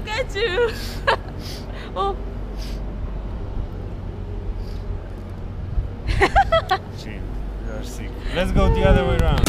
look at you. Oh. Chill, you are sick. Let's go the other way around.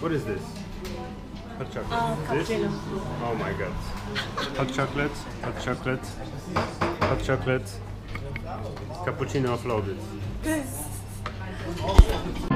What is this? Hot chocolate. This? Oh my god. Hot chocolate, hot chocolate, hot chocolate. Cappuccino uploaded.